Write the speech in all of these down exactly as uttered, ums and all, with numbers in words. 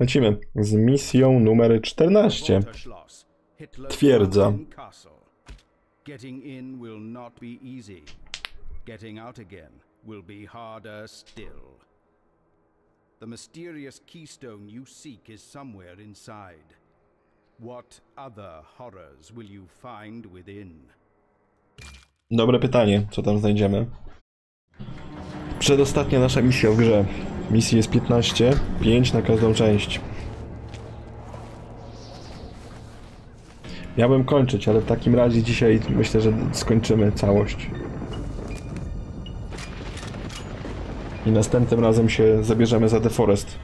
Lecimy z misją numer czternaście. Twierdza. The mysterious keystone you seek is somewhere inside. What other horrors will you find within? Dobre pytanie, co tam znajdziemy. Przedostatnia nasza misja w grze. Misji jest piętnaście, pięć na każdą część. Miałbym kończyć, ale w takim razie dzisiaj myślę, że skończymy całość. I następnym razem się zabierzemy za The Forest.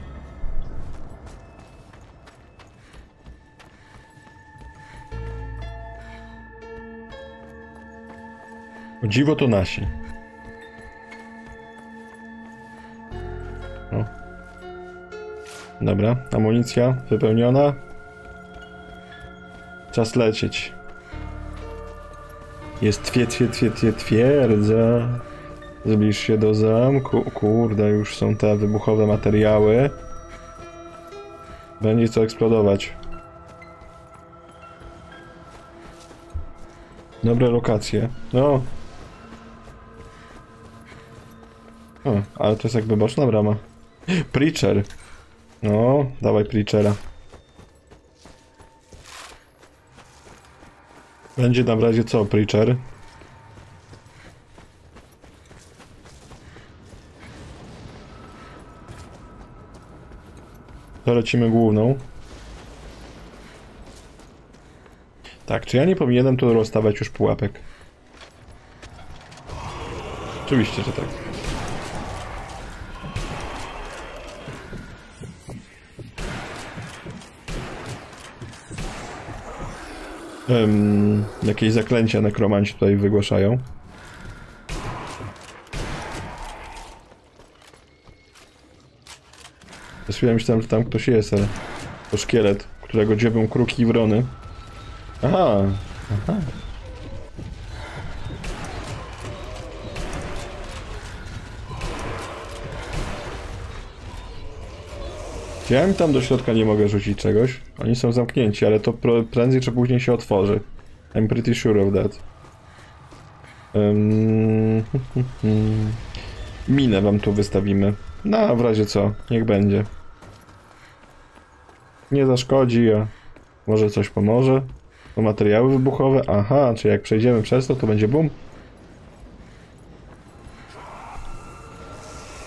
O dziwo to nasi. No. Dobra, amunicja wypełniona. Czas lecieć. Jest twie, twie, twie, twie, twierdza. Zbliż się do zamku. Kurde, już są te wybuchowe materiały. Będzie co eksplodować. Dobre lokacje. No. O, ale to jest jakby boczna brama. Preacher. No, dawaj Preachera. Będzie nam w razie co, Preacher? To lecimy główną. Tak, czy ja nie powinienem tu rozstawiać już pułapek? Oczywiście, że tak. Um, jakieś zaklęcia nekromanci tutaj wygłaszają. Ja myślałem, że tam ktoś jest, ale to szkielet, którego dziobią kruki i wrony. Aha, aha. Ja im tam do środka nie mogę rzucić czegoś. Oni są zamknięci, ale to prędzej czy później się otworzy. I'm pretty sure of that. Um, minę wam tu wystawimy. No, a w razie co, niech będzie. Nie zaszkodzi, a może coś pomoże. To materiały wybuchowe. Aha, czy jak przejdziemy przez to, to będzie bum.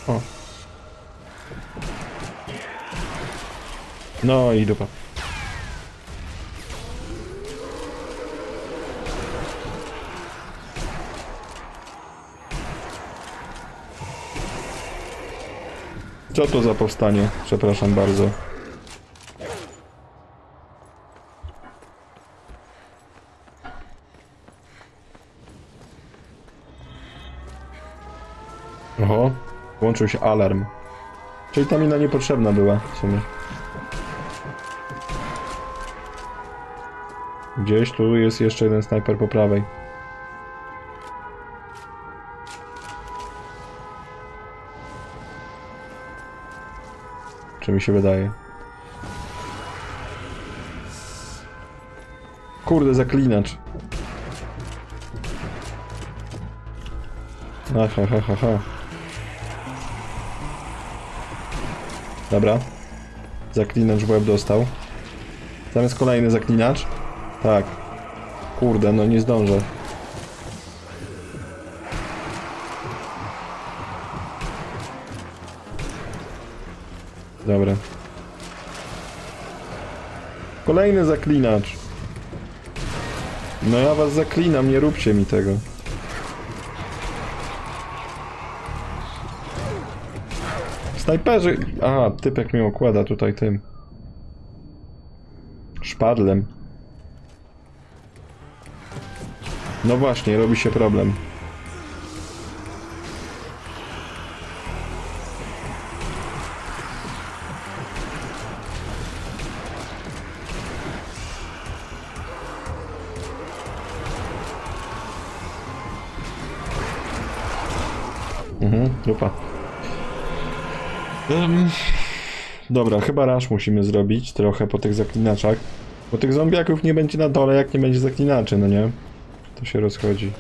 O. No i dupa. Co to za powstanie? Przepraszam bardzo. Oho, włączył się alarm. Czyli ta mina niepotrzebna była w sumie. Gdzieś tu jest jeszcze jeden snajper po prawej. Czy mi się wydaje? Kurde, zaklinacz. Aha, ha, ha, ha. Dobra. Zaklinacz w łeb dostał. Tam jest kolejny zaklinacz. Tak. Kurde, no nie zdążę. Dobra. Kolejny zaklinacz. No ja was zaklinam, nie róbcie mi tego. Snajperzy! Aha, typek mnie okłada tutaj tym szpadlem. No właśnie, robi się problem. Dupa. Um, Dobra, chyba rush musimy zrobić trochę po tych zaklinaczach. Bo tych zombiaków nie będzie na dole, jak nie będzie zaklinaczy, no nie? To się rozchodzi.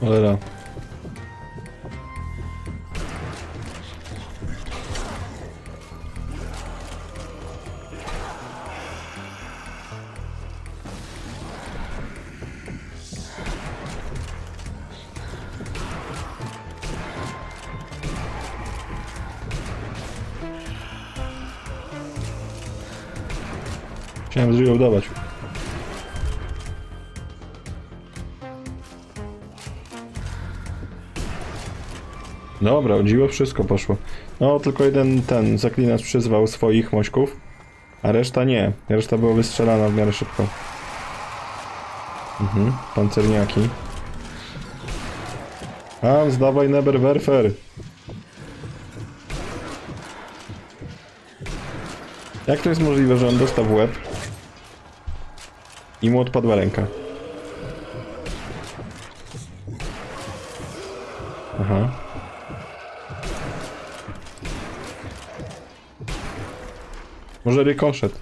Cholera. Chciałem zreloadować. Dobra, o dziwo wszystko poszło. No, tylko jeden ten zaklinacz przyzwał swoich mośków, a reszta nie. Reszta była wystrzelana w miarę szybko. Mhm, pancerniaki. A, zdawaj Neberwerfer. Jak to jest możliwe, że on dostał w łeb i mu odpadła ręka? Aha. Może rykoszet.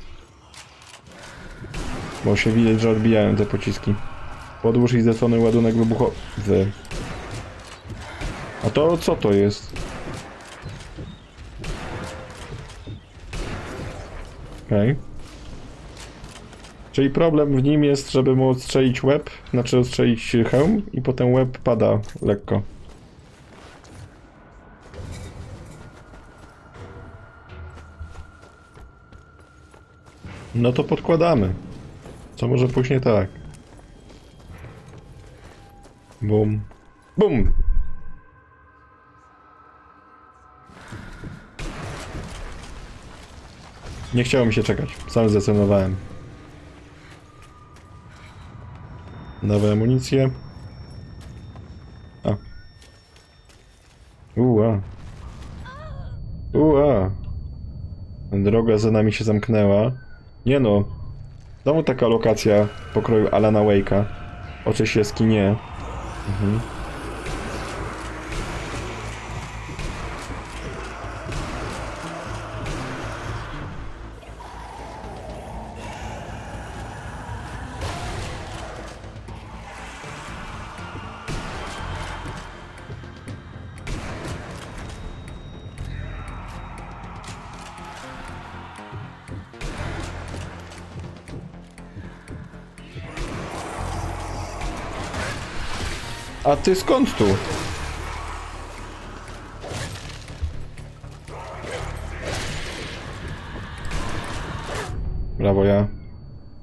Bo się widać, że odbijają te pociski. Podłóż i zlecony ładunek wybuchowy. A to co to jest? Okej. Okay. Czyli problem w nim jest, żeby mu odstrzelić łeb, znaczy odstrzelić hełm i potem łeb pada lekko. No to podkładamy. Co może pójść nie tak? Bum. Bum! Nie chciało mi się czekać. Sam zdecydowałem. Nowe amunicje. A. Ua. Ua. Droga za nami się zamknęła. Nie no, znowu taka lokacja pokroju Alana Wake'a. Oczy się skinie. Mhm. A ty skąd tu? Brawo, ja.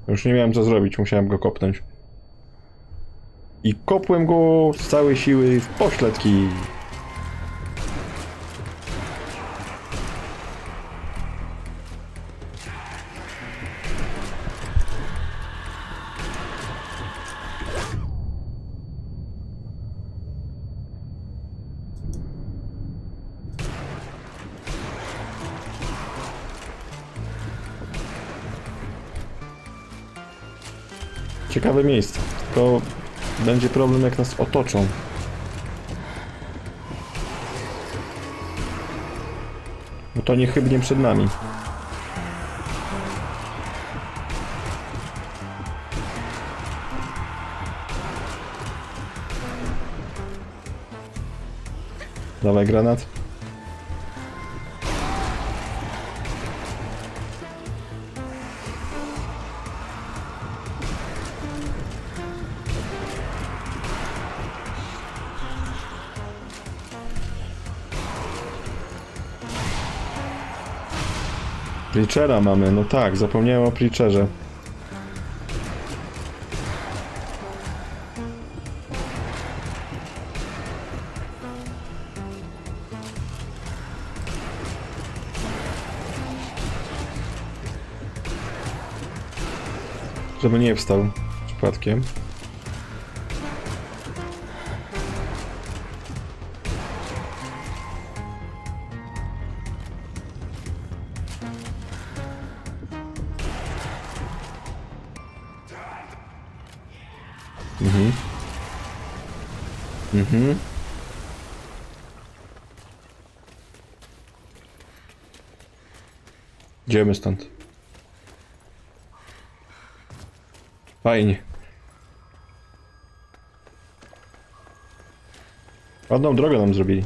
Już nie miałem co zrobić, musiałem go kopnąć. I kopłem go z całej siły w pośladki. Ciekawe miejsce. To będzie problem, jak nas otoczą. Bo to niechybnie przed nami. Dawaj granat. Preachera mamy, no tak, zapomniałem o Preacherze. Żeby nie wstał przypadkiem. Mhm. Mhm. Idziemy stąd. Fajnie. Ładną drogę nam zrobili.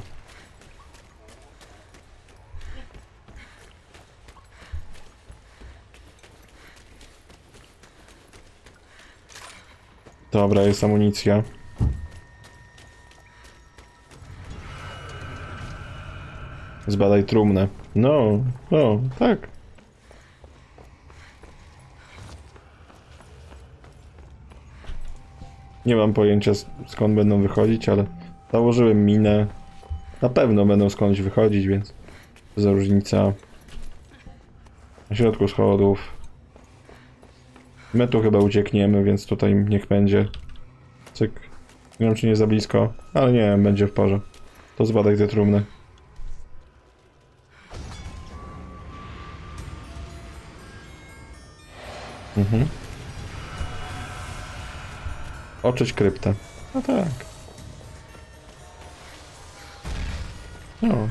Dobra, jest amunicja. Zbadaj trumnę. No, no, tak. Nie mam pojęcia skąd będą wychodzić, ale założyłem minę. Na pewno będą skądś wychodzić, więc za różnica. Na środku schodów. My tu chyba uciekniemy, więc tutaj niech będzie. Cyk. Nie wiem, czy nie za blisko, ale nie wiem, będzie w porze. To zbadaj te trumny. Mhm. Oczyść kryptę. No tak. No.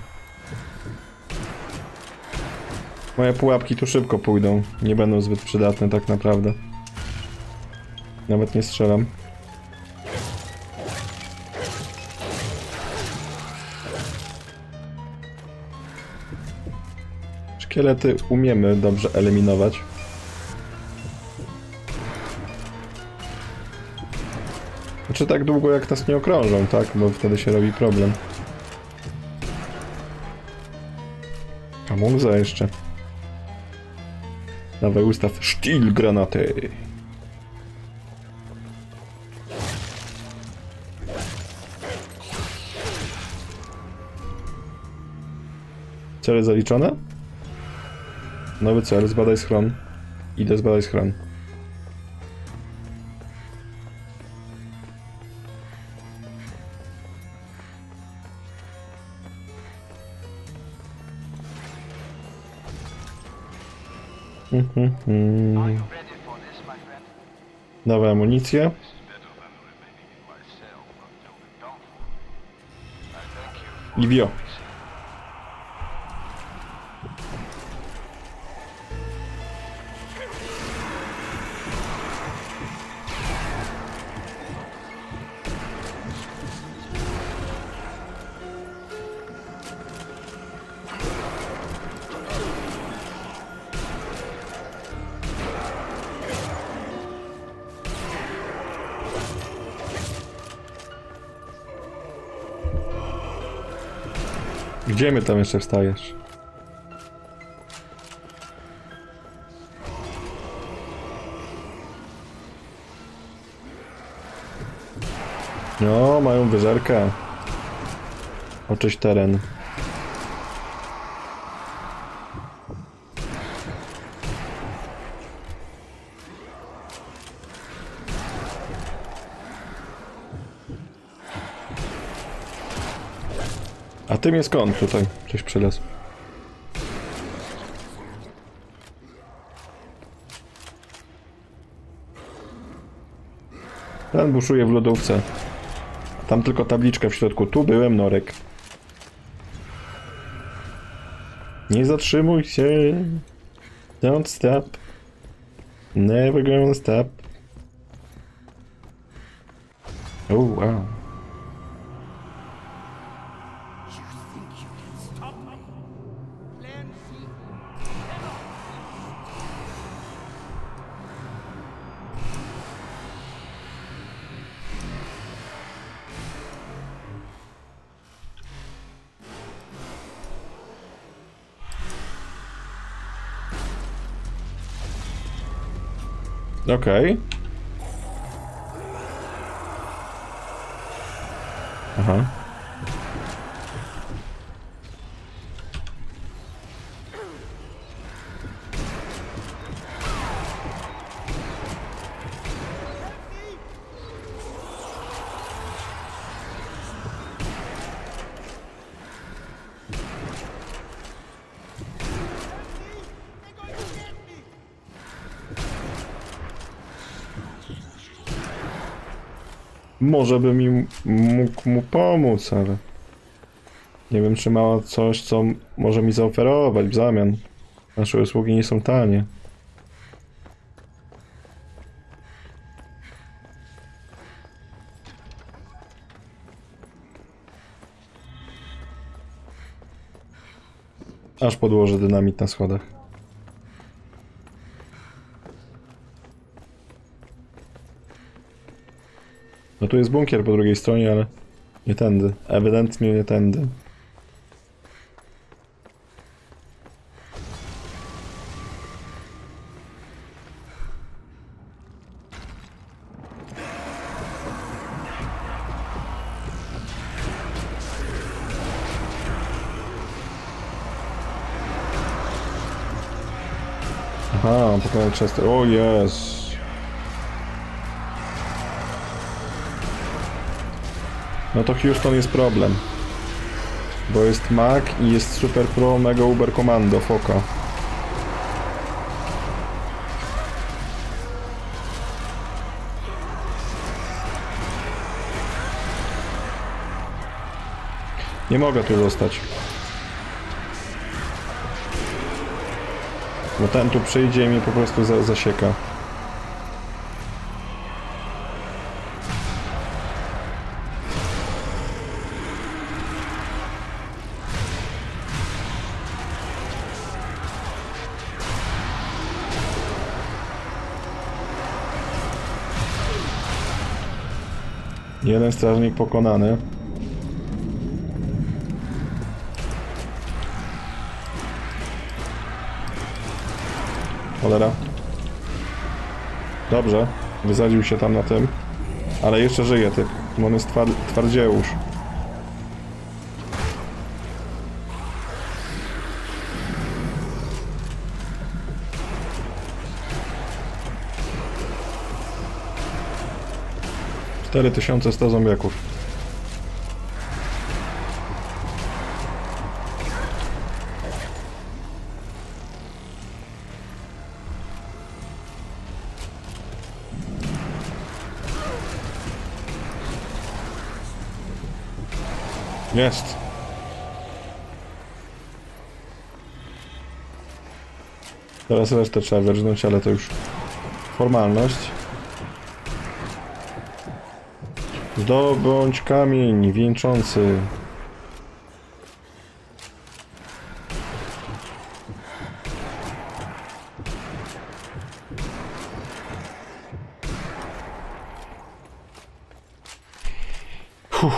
Moje pułapki tu szybko pójdą. Nie będą zbyt przydatne tak naprawdę. Nawet nie strzelam. Szkielety umiemy dobrze eliminować. Znaczy tak długo jak nas nie okrążą, tak? Bo wtedy się robi problem. Kamurza jeszcze. Dawaj, ustaw sztil granaty. Cele zaliczone? Nowy cel, zbadaj schron. Idę zbadaj schron. Mhm, mhm. Nowa amunicja. I bio. Gdzie my tam jeszcze wstajesz? No, mają wyżerkę. Oczyść teren. A tym jest skąd tutaj? Coś przylazł. Ten buszuje w lodówce. Tam tylko tabliczka w środku. Tu byłem, Norek. Nie zatrzymuj się. Don't stop. Never gonna stop. Oh, wow. Okej. Okay. Aha. Może bym im mógł mu pomóc, ale nie wiem, czy ma coś, co może mi zaoferować w zamian. Nasze usługi nie są tanie. Aż podłożę dynamit na schodach. No tu jest bunkier po drugiej stronie, ale nie tędy. Ewidentnie nie tędy. Aha, pokonał Chester. O, jest. No to Houston jest problem. Bo jest Mac i jest Super Pro Mega Uber Commando, foka. Nie mogę tu zostać. Bo ten tu przyjdzie i mnie po prostu za zasieka. Jeden strażnik pokonany. Cholera. Dobrze, wysadził się tam na tym. Ale jeszcze żyje typ, bo on jest twar twardziełusz. cztery tysiące sto zombiaków. Jest. Teraz resztę trzeba wyrżnąć, ale to już formalność. Zdobądź kamień wieńczący. Uff.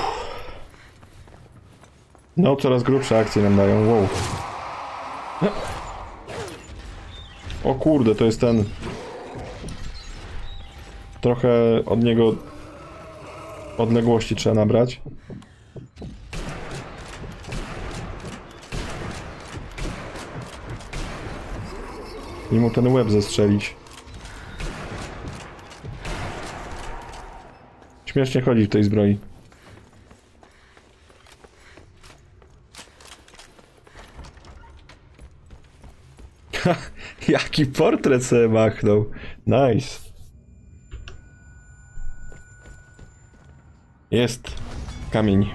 No, coraz grubsze akcje nam dają. Wow. O kurde, to jest ten... Trochę od niego... Odległości trzeba nabrać. I mu ten łeb zestrzelić. Śmiesznie chodzi w tej zbroi. Jaki portret sobie machnął. Nice. Jest kamień.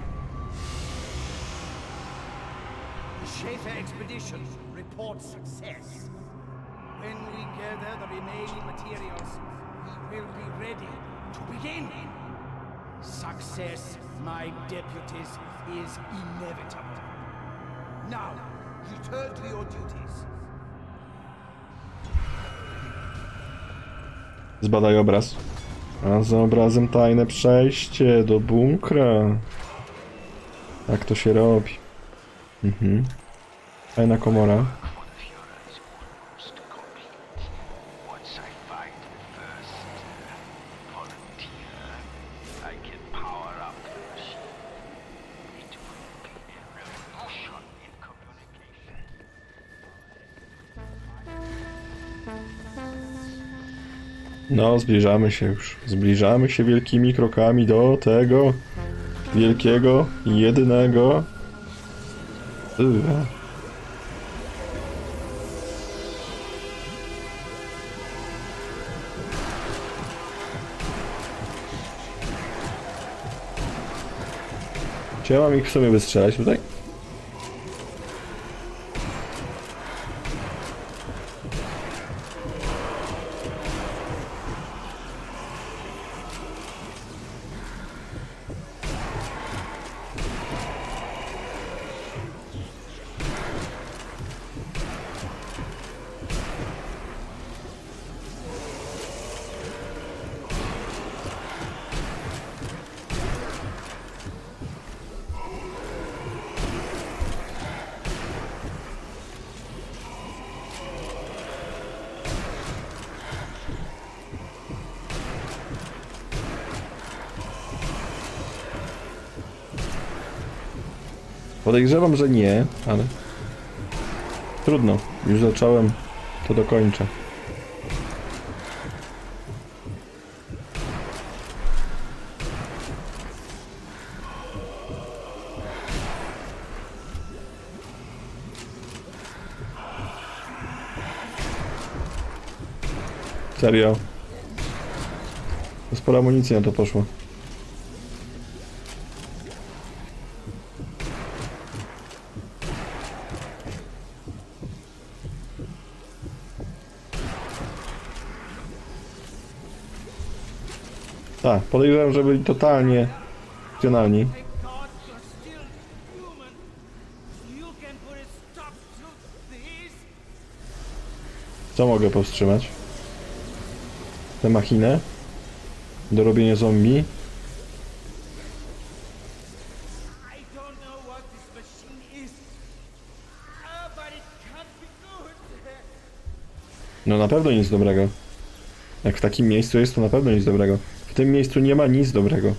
Schaefer Expeditions report success. When we gather the remaining materials, we will be ready to begin. Success, my deputies, is inevitable. Now, return to your duties. Zbadaj obraz. A za obrazem tajne przejście do bunkra. Tak to się robi. Mhm. Tajna komora. No, zbliżamy się już. Zbliżamy się wielkimi krokami do tego wielkiego, jedynego... Uwa. Czy ja mam ich w sobie wystrzelać tutaj? Podejrzewam, że nie, ale... Trudno, już zacząłem, to dokończę. Serio? To spora amunicji na to poszło. Tak, podejrzewam, że byli totalnie funkcjonalni. Co mogę powstrzymać? Tę machinę? Do robienia zombie? No na pewno nic dobrego. Jak w takim miejscu jest, to na pewno nic dobrego. W tym miejscu nie ma nic dobrego.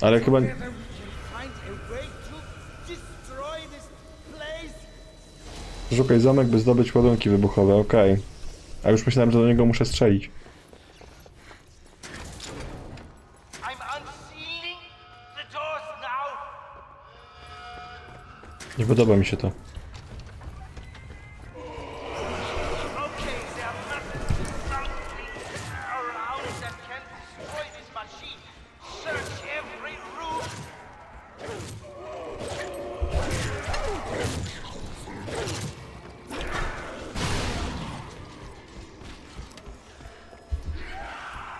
Ale chyba... Szukaj zamek, by zdobyć ładunki wybuchowe, okej. Okay. A już myślałem, że do niego muszę strzelić. Nie podoba mi się to.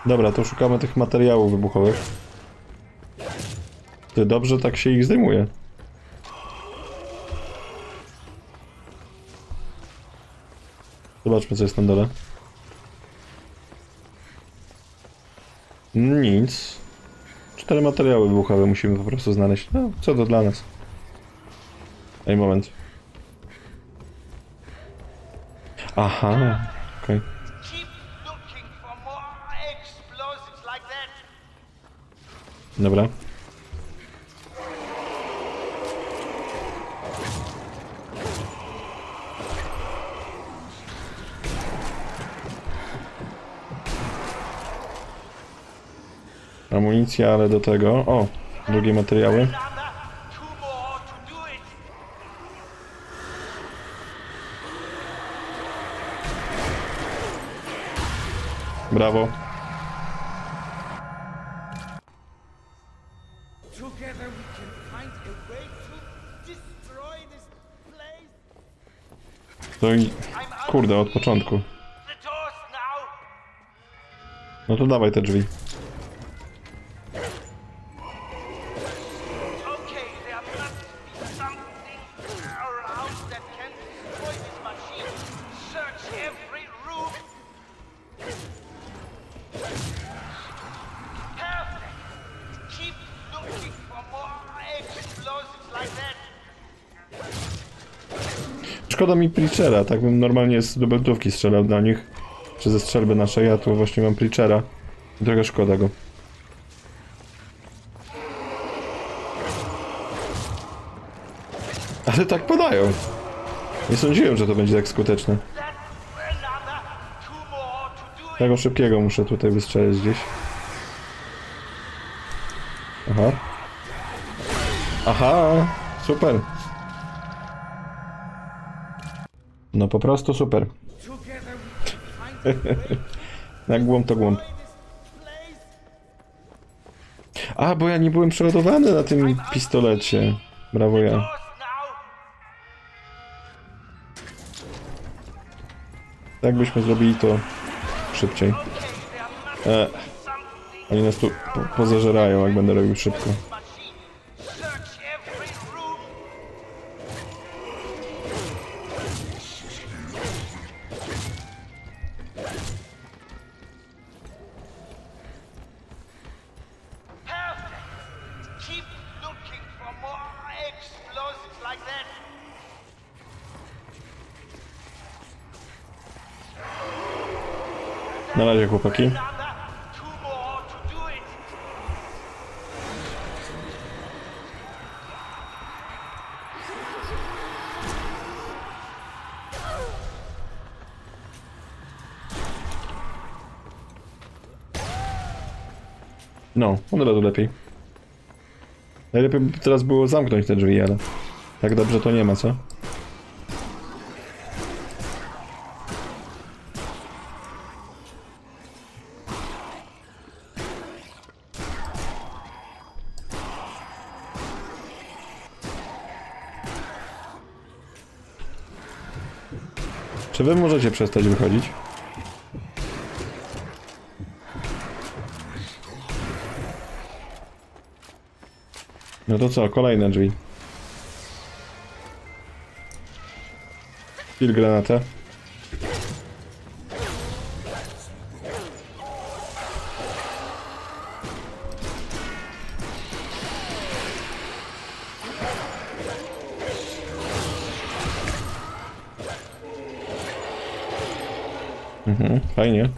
Dobra, to szukamy tych materiałów wybuchowych. Ty, dobrze tak się ich zdejmuje. Zobaczmy, co jest na dole. Nic. Cztery materiały wybuchowe musimy po prostu znaleźć. No, co to dla nas? Ej, moment. Aha, okej. Okay. Dobra. Amunicja, ale do tego... O! Drugie materiały. Brawo. To i... Kurde, od początku. No to dawaj te drzwi. Szkoda mi Preachera, tak bym normalnie z dubeltówki strzelał dla nich. Czy ze strzelby naszej, ja tu właśnie mam Preachera. Droga, szkoda go. Ale tak padają. Nie sądziłem, że to będzie tak skuteczne. Tego szybkiego muszę tutaj wystrzelić gdzieś. Aha. Aha, super. No po prostu super. Jak głąb to głąb. A, bo ja nie byłem przeładowany na tym pistolecie. Brawo ja. Tak byśmy zrobili to szybciej. E, oni nas tu po pozażerają, jak będę robił szybko. Na razie, chłopaki. No, od razu lepiej. Najlepiej by teraz było zamknąć te drzwi, ale tak dobrze to nie ma, co? Czy wy możecie przestać wychodzić? No to co? Kolejne drzwi. Pil granatę. Mhm, fajnie.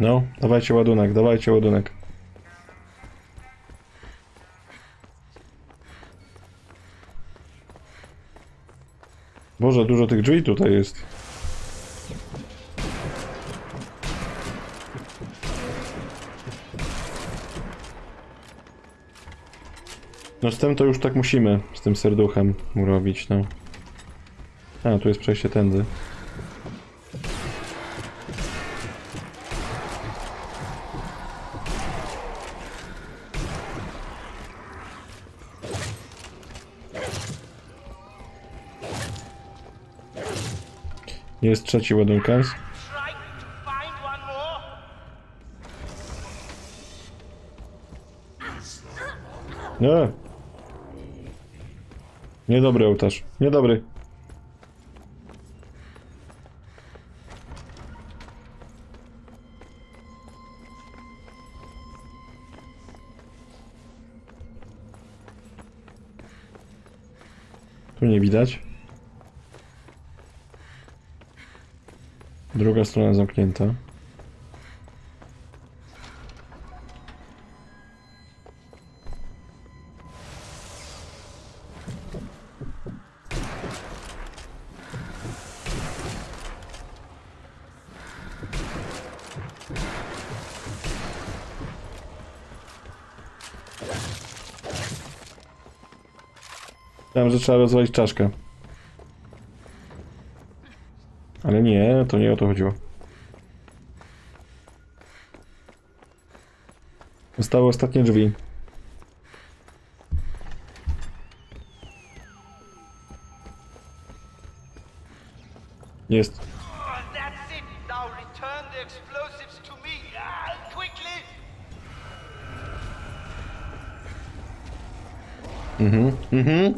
No, dawajcie ładunek, dawajcie ładunek. Boże, dużo tych drzwi tutaj jest. No z tym to już tak musimy, z tym serduchem urobić, no. A, tu jest przejście tędy. Jest trzeci ładunkans. Nie! Niedobry ołtarz. Niedobry. Tu nie widać. Druga strona zamknięta. Tam, że trzeba rozwalić czaszkę. Ale nie, to nie o to chodziło. Zostały ostatnie drzwi. Jest. Mhm, mhm.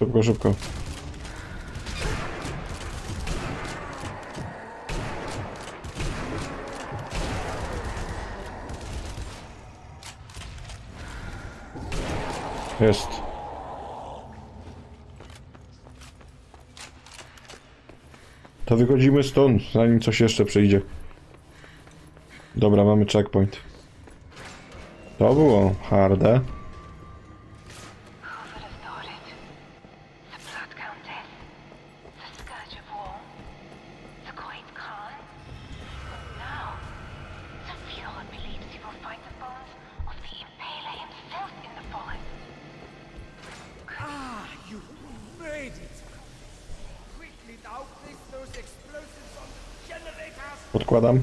Szybko, szybko. Jest. To wychodzimy stąd, zanim coś jeszcze przyjdzie. Dobra, mamy checkpoint. To było harde. Podkładam.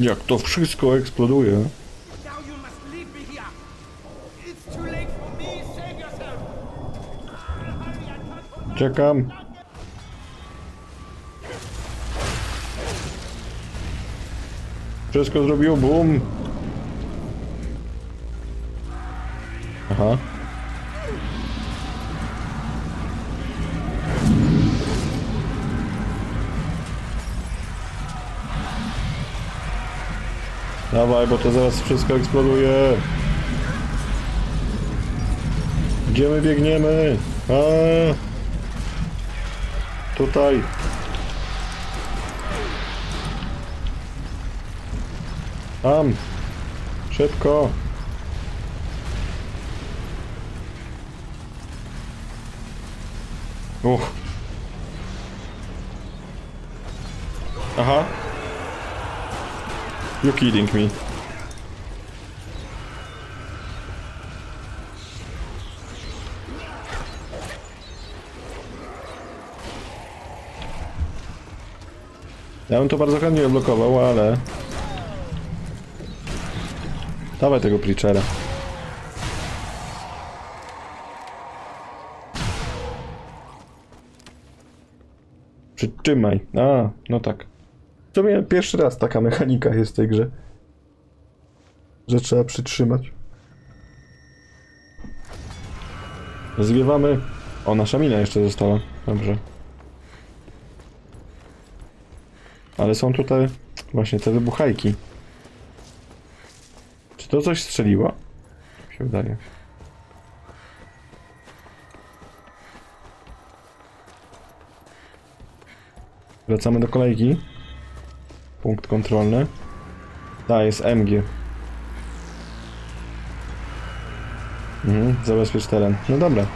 Jak to wszystko eksploduje. Czekam. Wszystko zrobiło boom. Aha. Dawaj, bo to zaraz wszystko eksploduje. Gdzie my biegniemy? A, tutaj. Tam. Szybko. Uch. Aha. You're kidding me. Ja bym to bardzo chętnie odblokował, ale... Dawaj tego Preachera. Przytrzymaj. A, no tak. W sumie pierwszy raz taka mechanika jest w tej grze, że trzeba przytrzymać. Zwiewamy. O, nasza mina jeszcze została. Dobrze. Ale są tutaj właśnie te wybuchajki. Czy to coś strzeliło? Mi się wydaje. Wracamy do kolejki. Punkt kontrolny. Ta jest M G. Mhm, zabezpiecz teren. No dobra.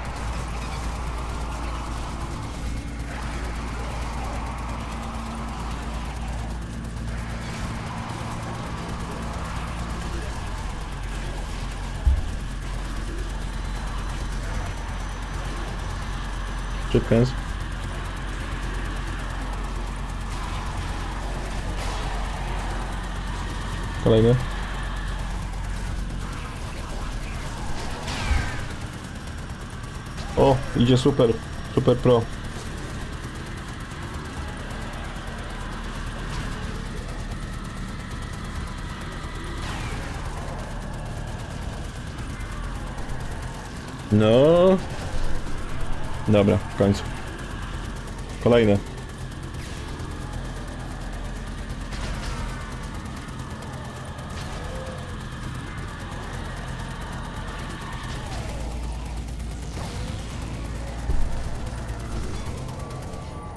Szybko jest. Kolejny. O, idzie super, super pro. No. Dobra, w końcu. Kolejny.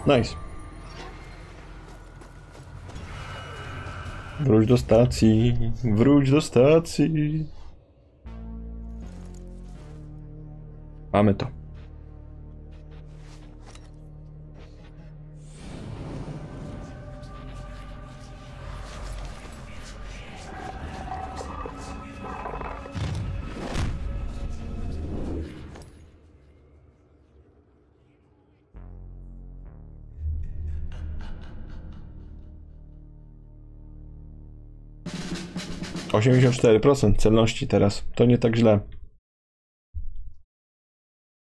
Nice. Wróć do stacji. Wróć do stacji. Mamy to. osiemdziesiąt cztery procent celności teraz. To nie tak źle.